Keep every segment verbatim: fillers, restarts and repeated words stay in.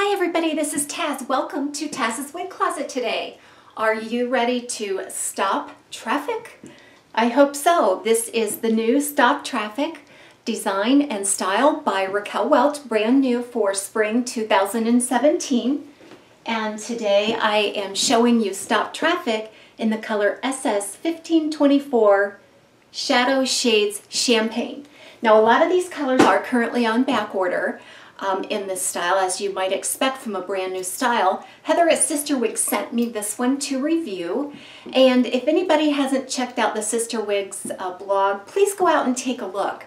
Hi everybody, this is Taz. Welcome to Taz's Wig Closet today. Are you ready to stop traffic? I hope so. This is the new Stop Traffic design and style by Raquel Welch, brand new for spring two thousand seventeen. And today I am showing you Stop Traffic in the color S S fifteen twenty-four Shadow Shades Champagne. Now a lot of these colors are currently on back order. Um, in this style, as you might expect from a brand new style. Heather at Sister Wigs sent me this one to review, and if anybody hasn't checked out the Sister Wigs uh, blog, please go out and take a look.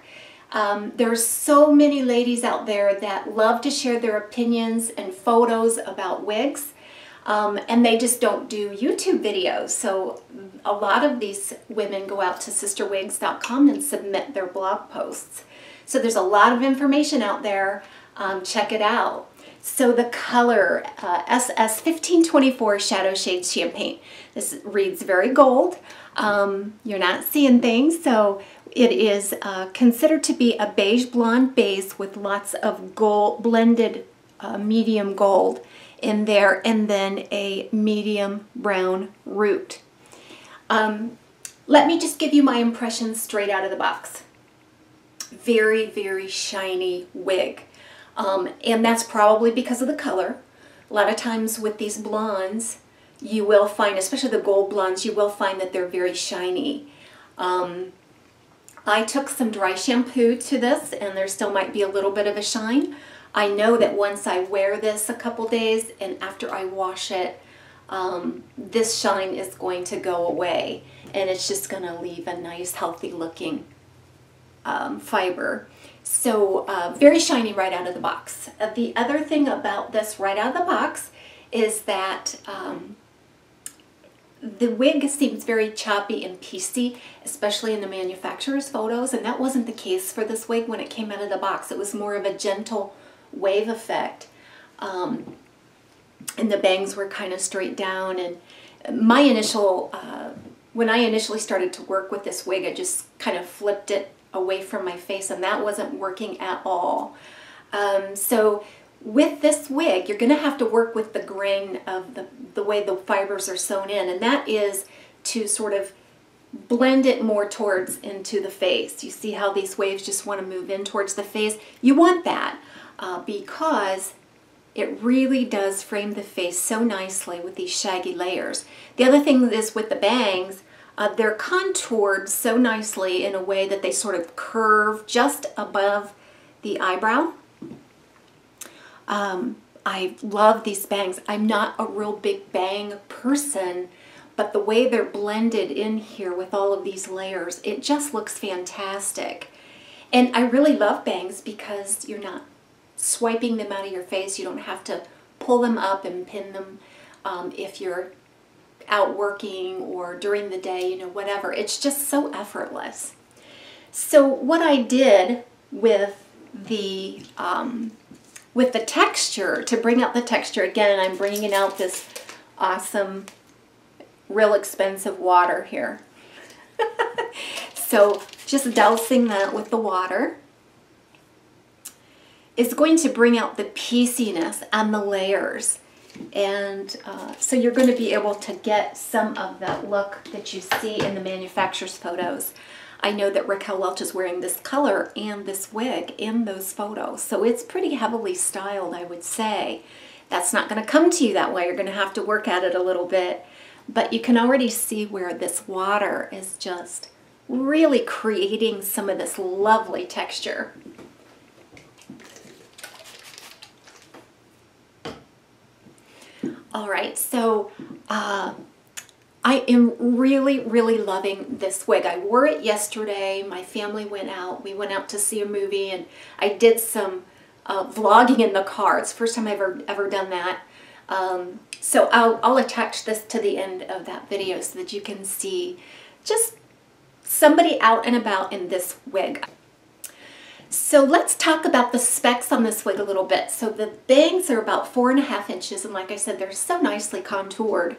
Um, there's so many ladies out there that love to share their opinions and photos about wigs, um, and they just don't do YouTube videos, so a lot of these women go out to Sister Wigs dot com and submit their blog posts. So there's a lot of information out there. Um, check it out. So the color uh, S S fifteen twenty-four Shadow Shades Champagne. This reads very gold. Um, you're not seeing things, so it is uh, considered to be a beige blonde base with lots of gold, blended uh, medium gold in there, and then a medium brown root. Um, let me just give you my impressions straight out of the box. Very, very shiny wig. Um, and that's probably because of the color. A lot of times with these blondes, you will find, especially the gold blondes, you will find that they're very shiny. Um, I took some dry shampoo to this, and there still might be a little bit of a shine. I know that once I wear this a couple days and after I wash it, um, this shine is going to go away, and it's just going to leave a nice, healthy looking um, fiber. So uh, very shiny right out of the box. Uh, the other thing about this right out of the box is that um, the wig seems very choppy and piecey, especially in the manufacturer's photos, and that wasn't the case for this wig when it came out of the box. It was more of a gentle wave effect, um, and the bangs were kind of straight down. And my initial, uh, when I initially started to work with this wig, I just kind of flipped it away from my face, and that wasn't working at all. Um, so with this wig, you're gonna have to work with the grain of the, the way the fibers are sewn in, and that is to sort of blend it more towards into the face. You see how these waves just want to move in towards the face? You want that uh, because it really does frame the face so nicely with these shaggy layers. The other thing is with the bangs, Uh, they're contoured so nicely in a way that they sort of curve just above the eyebrow. Um, I love these bangs. I'm not a real big bang person, but the way they're blended in here with all of these layers, it just looks fantastic. And I really love bangs because you're not swiping them out of your face. You don't have to pull them up and pin them um, if you're out working or during the day, you know, whatever. It's just so effortless. So what I did with the um, with the texture, to bring out the texture again, and I'm bringing out this awesome, real expensive water here. So just dousing that with the water is going to bring out the pieciness and the layers. And uh, so you're going to be able to get some of that look that you see in the manufacturer's photos. I know that Raquel Welch is wearing this color and this wig in those photos, so it's pretty heavily styled, I would say. That's not going to come to you that way. You're going to have to work at it a little bit, but you can already see where this water is just really creating some of this lovely texture. All right, so uh, I am really, really loving this wig. I wore it yesterday. My family went out. We went out to see a movie, and I did some uh, vlogging in the car. It's the first time I've ever, ever done that. Um, so I'll, I'll attach this to the end of that video so that you can see just somebody out and about in this wig. So let's talk about the specs on this wig a little bit. So the bangs are about four and a half inches, and like I said, they're so nicely contoured,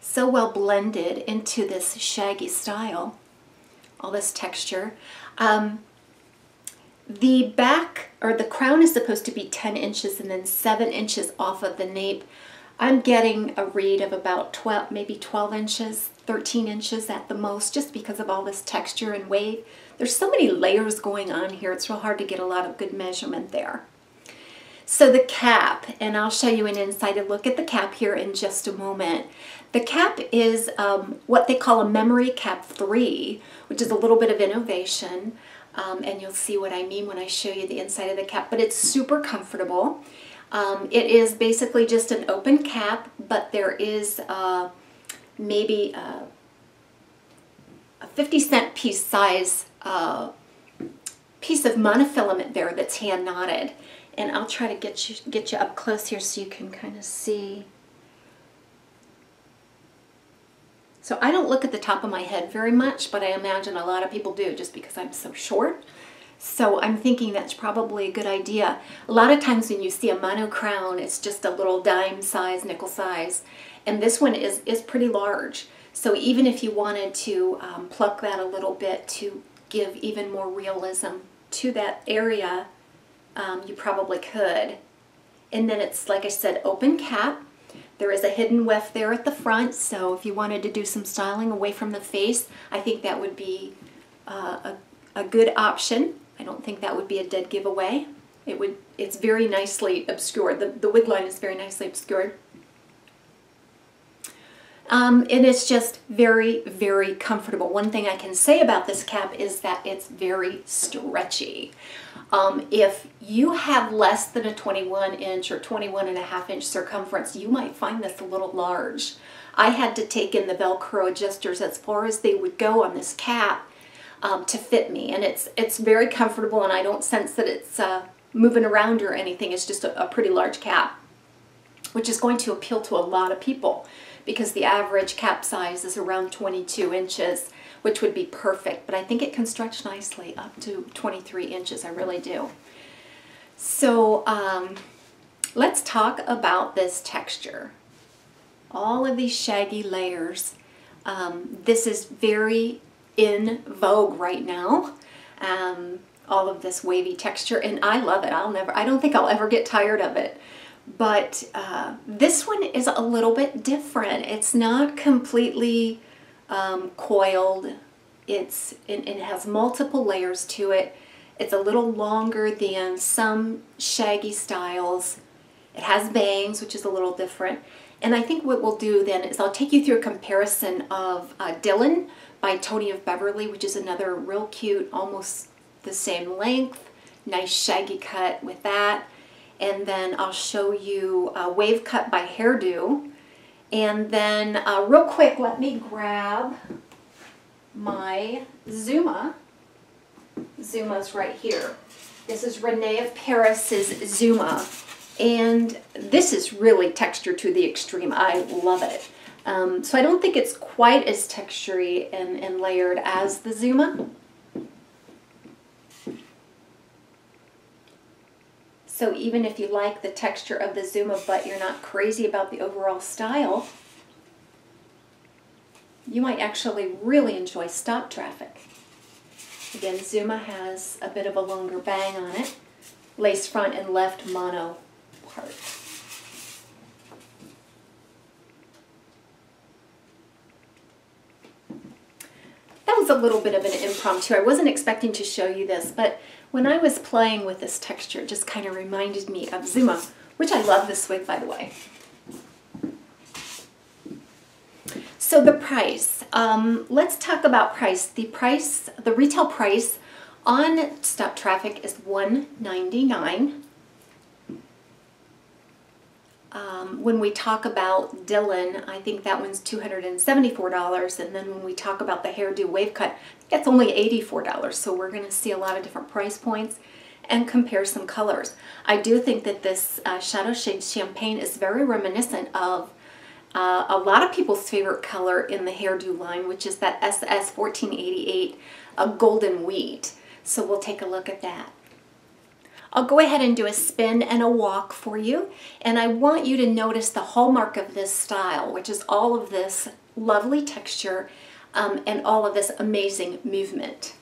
so well blended into this shaggy style, all this texture. Um, the back or the crown is supposed to be ten inches and then seven inches off of the nape. I'm getting a read of about twelve, maybe twelve inches, thirteen inches at the most, just because of all this texture and wave. There's so many layers going on here, it's real hard to get a lot of good measurement there. So the cap, and I'll show you an inside look at the cap here in just a moment. The cap is um, what they call a memory cap three, which is a little bit of innovation, um, and you'll see what I mean when I show you the inside of the cap, but it's super comfortable. Um, it is basically just an open cap, but there is uh, maybe a, a fifty cent piece size uh, piece of monofilament there that's hand knotted. And I'll try to get you, get you up close here so you can kind of see. So I don't look at the top of my head very much, but I imagine a lot of people do just because I'm so short. So I'm thinking that's probably a good idea. A lot of times when you see a mono crown, it's just a little dime size, nickel size. And this one is, is pretty large. So even if you wanted to um, pluck that a little bit to give even more realism to that area, um, you probably could. And then it's, like I said, open cap. There is a hidden weft there at the front. So if you wanted to do some styling away from the face, I think that would be uh, a, a good option. I don't think that would be a dead giveaway. It would, it's very nicely obscured. The, the wig line is very nicely obscured. Um, and it's just very, very comfortable. One thing I can say about this cap is that it's very stretchy. Um, if you have less than a twenty-one inch or twenty-one and a half inch circumference, you might find this a little large. I had to take in the Velcro adjusters as far as they would go on this cap Um, to fit me, and it's it's very comfortable, and I don't sense that it's uh, moving around or anything. It's just a, a pretty large cap, which is going to appeal to a lot of people because the average cap size is around twenty-two inches, which would be perfect, but I think it can stretch nicely up to twenty-three inches. I really do. So um, let's talk about this texture, all of these shaggy layers. Um, this is very in vogue right now, um, all of this wavy texture, and I love it. I'll never, I don't think I'll ever get tired of it, but uh, this one is a little bit different. It's not completely um, coiled. It's, it, it has multiple layers to it. It's a little longer than some shaggy styles. It has bangs, which is a little different. And I think what we'll do then is I'll take you through a comparison of uh, Dylan by Tony of Beverly, which is another real cute, almost the same length, nice shaggy cut with that. And then I'll show you a wave cut by Hairdo. And then uh, real quick, let me grab my Zuma. Zuma's right here. This is Renee of Paris's Zuma. And this is really texture to the extreme. I love it. Um, so I don't think it's quite as textury and, and layered as the Zuma. So even if you like the texture of the Zuma, but you're not crazy about the overall style, you might actually really enjoy Stop Traffic. Again, Zuma has a bit of a longer bang on it, lace front and left mono part. That was a little bit of an impromptu. I wasn't expecting to show you this, but when I was playing with this texture, it just kind of reminded me of Zuma, which I love this wig, by the way. So the price. Um, let's talk about price. The price, the retail price on Stop Traffic is one ninety-nine. Um, when we talk about Dylan, I think that one's two hundred seventy-four dollars, and then when we talk about the Hairdo wave cut, that's only eighty-four dollars, so we're going to see a lot of different price points and compare some colors. I do think that this uh, Shadow Shade Champagne is very reminiscent of uh, a lot of people's favorite color in the Hairdo line, which is that S S fourteen eighty-eight, a golden wheat, so we'll take a look at that. I'll go ahead and do a spin and a walk for you, and I want you to notice the hallmark of this style, which is all of this lovely texture um, and all of this amazing movement.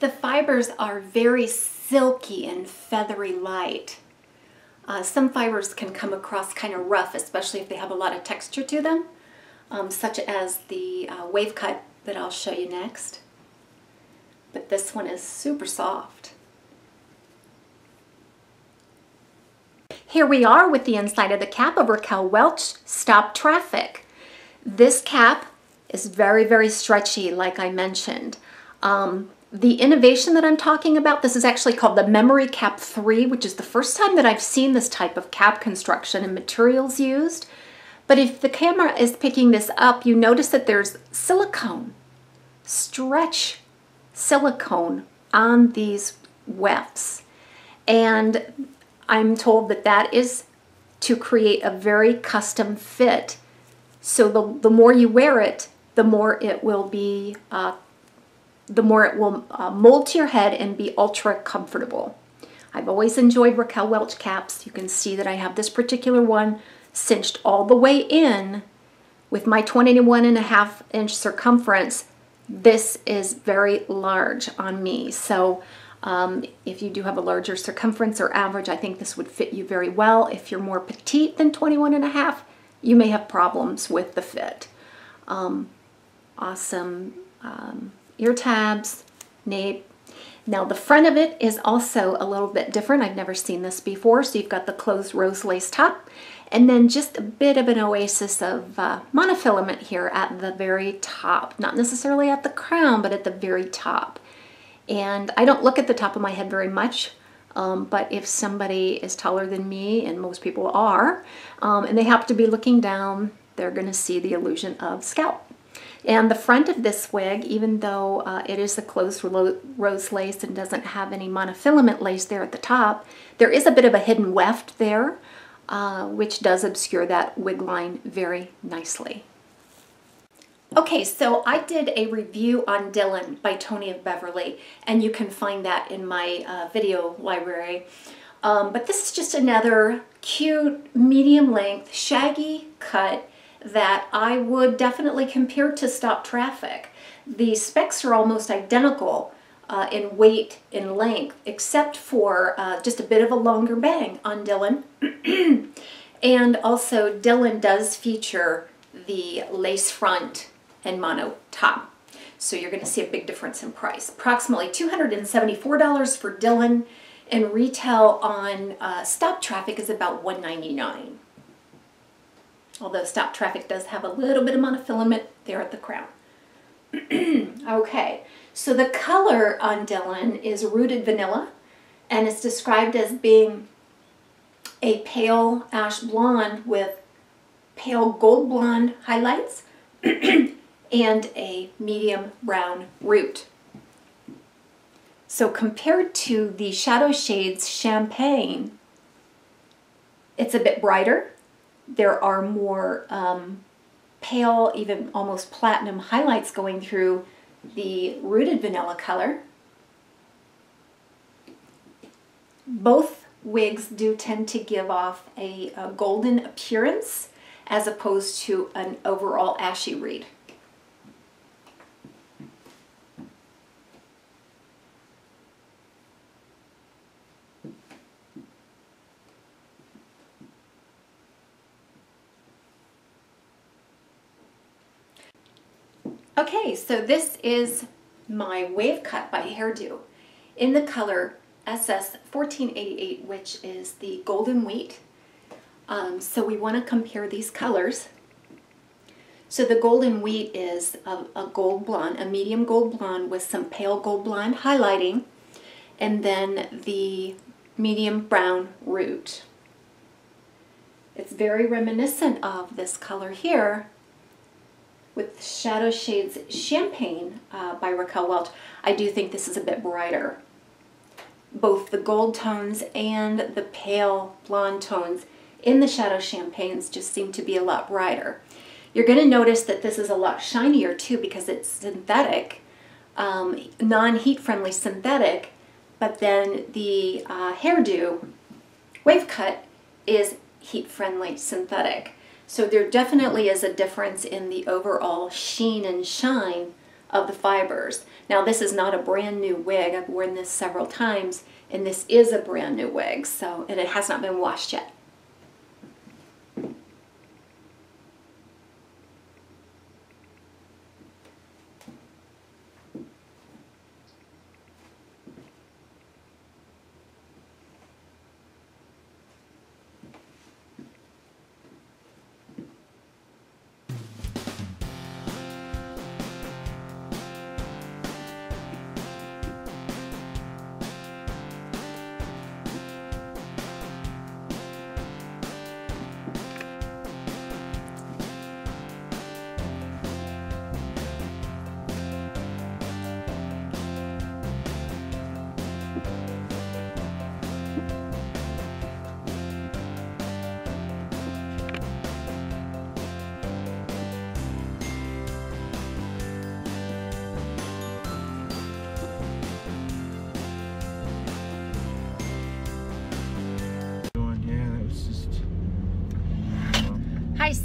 The fibers are very silky and feathery light. Uh, some fibers can come across kind of rough, especially if they have a lot of texture to them, um, such as the uh, wave cut that I'll show you next. But this one is super soft. Here we are with the inside of the cap of Raquel Welch Stop Traffic. This cap is very, very stretchy, like I mentioned. Um, the innovation that I'm talking about, this is actually called the Memory Cap three, which is the first time that I've seen this type of cap construction and materials used. But if the camera is picking this up, you notice that there's silicone, stretch silicone on these wefts. And I'm told that that is to create a very custom fit. So the, the more you wear it, the more it will be, uh, the more it will uh, mold to your head and be ultra comfortable. I've always enjoyed Raquel Welch caps. You can see that I have this particular one cinched all the way in with my twenty-one and a half inch circumference. This is very large on me. So Um, if you do have a larger circumference or average, I think this would fit you very well. If you're more petite than twenty-one and a half, you may have problems with the fit. Um, awesome um, ear tabs, nape. Now the front of it is also a little bit different. I've never seen this before. So you've got the closed rose lace top and then just a bit of an oasis of uh, monofilament here at the very top. Not necessarily at the crown, but at the very top. And I don't look at the top of my head very much, um, but if somebody is taller than me, and most people are, um, and they happen to be looking down, they're gonna see the illusion of scalp. And the front of this wig, even though uh, it is a closed rose lace and doesn't have any monofilament lace there at the top, there is a bit of a hidden weft there, uh, which does obscure that wig line very nicely. Okay, so I did a review on Dylan by Tony of Beverly, and you can find that in my uh, video library. Um, but this is just another cute, medium-length, shaggy cut that I would definitely compare to Stop Traffic. The specs are almost identical uh, in weight and length, except for uh, just a bit of a longer bang on Dylan. And also, Dylan does feature the lace front and mono top. So you're going to see a big difference in price. Approximately two hundred seventy-four dollars for Dylan, and retail on uh, Stop Traffic is about one ninety-nine. Although Stop Traffic does have a little bit of monofilament there at the crown. Okay, so the color on Dylan is Rooted Vanilla, and it's described as being a pale ash blonde with pale gold blonde highlights and a medium brown root. So compared to the Shadow Shades Champagne, it's a bit brighter. There are more um, pale, even almost platinum highlights going through the Rooted Vanilla color. Both wigs do tend to give off a, a golden appearance, as opposed to an overall ashy read. Okay, so this is my wave cut by Hairdo in the color S S fourteen eighty-eight, which is the golden wheat. Um, so we want to compare these colors. So the golden wheat is a, a gold blonde, a medium gold blonde with some pale gold blonde highlighting, and then the medium brown root. It's very reminiscent of this color here with Shadow Shades Champagne uh, by Raquel Welch. I do think this is a bit brighter. Both the gold tones and the pale blonde tones in the Shadow Champagnes just seem to be a lot brighter. You're going to notice that this is a lot shinier too because it's synthetic, um, non-heat friendly synthetic, but then the uh, Hairdo wave cut is heat friendly synthetic. So there definitely is a difference in the overall sheen and shine of the fibers. Now this is not a brand new wig. I've worn this several times, and this is a brand new wig, so, and it has not been washed yet.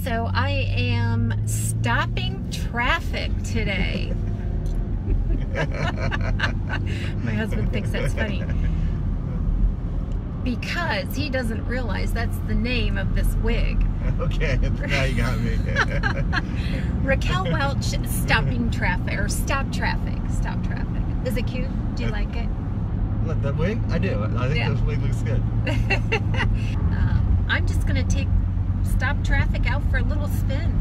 So I am stopping traffic today. My husband thinks that's funny because he doesn't realize that's the name of this wig. Okay, now you got me. Raquel Welch stopping traffic, or stop traffic, stop traffic. Is it cute? Do you like it? Look, that wig? I do. I think yeah. This wig looks good. um, I'm just gonna take stop traffic out for a little spin.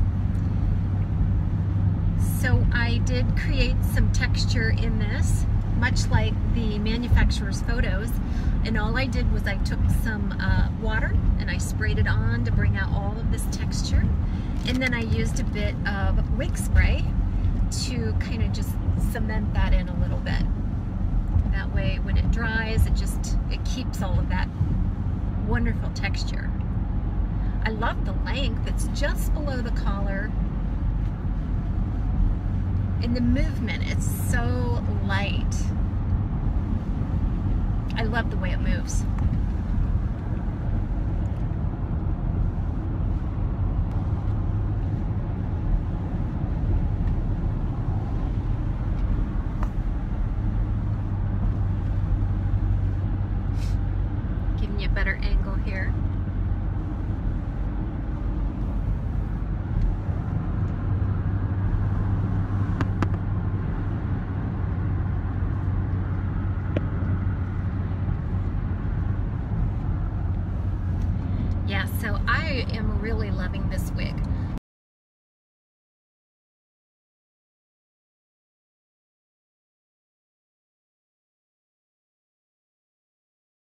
So I did create some texture in this, much like the manufacturer's photos, and all I did was I took some uh, water and I sprayed it on to bring out all of this texture, and then I used a bit of wig spray to kind of just cement that in a little bit. That way when it dries, it just it keeps all of that wonderful texture. I love the length, it's just below the collar. And the movement, it's so light. I love the way it moves. Giving you a better angle here. So I am really loving this wig.